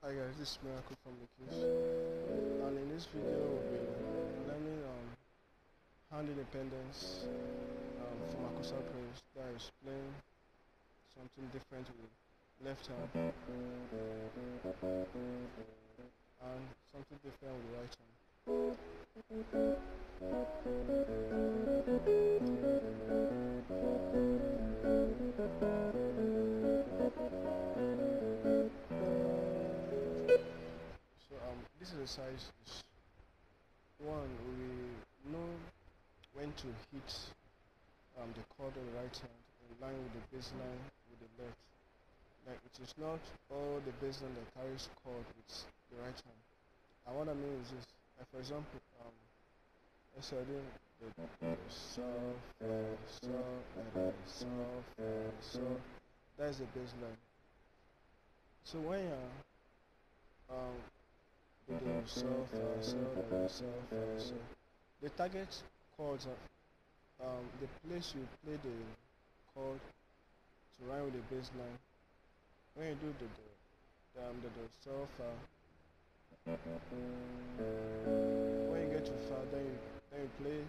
Hi guys, this is Miracle from the Kids, and in this video we'll be learning hand independence from Akusa Press. That is playing something different with left hand and something different with right hand. This exercise is one, we know when to hit the chord on the right hand in line with the bass line with the left. Like, it is not all the bass line that carries chord with the right hand. And what I mean is this, like for example, so I do the so, that is the bass line. So when you're so. The target chords are the place you play the chord to rhyme with the bass line. When you do the when you get to fa, then you play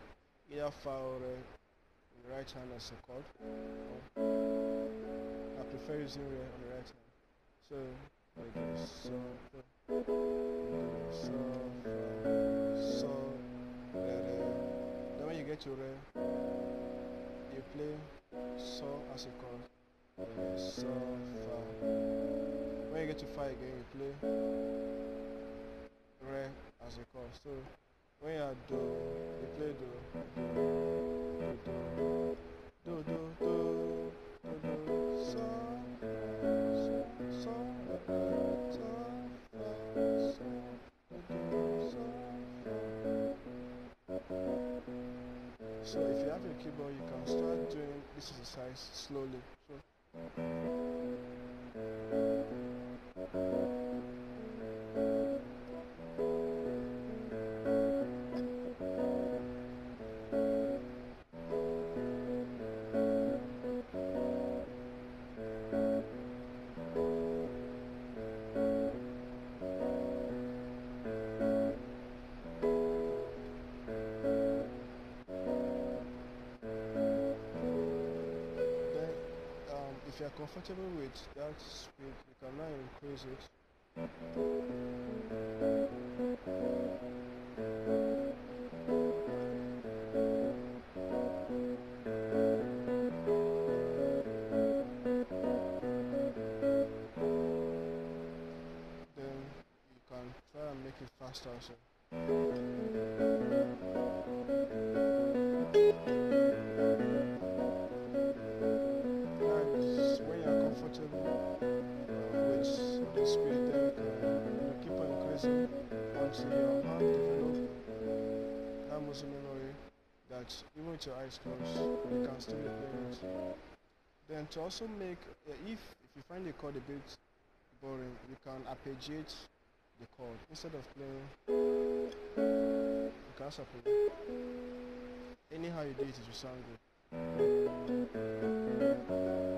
either fa or re on the right hand as a chord. I prefer using re on the right hand. So like then when you get to re, you play so as a chord. So fa. When you get to fa again, you play re as a chord. So when you are do, you play do, do, do, do, do, do, do, so. So if you have your keyboard, you can start doing this exercise slowly. So, if you are comfortable with that speed, you can now increase it. Then you can try and make it faster also. Once your heart develops that muscle memory that even with your eyes closed, you can still play it. Then to also make, if you find the chord a bit boring, you can arpeggiate the chord. Instead of playing, you can also play. Anyhow you do it, it will sound good.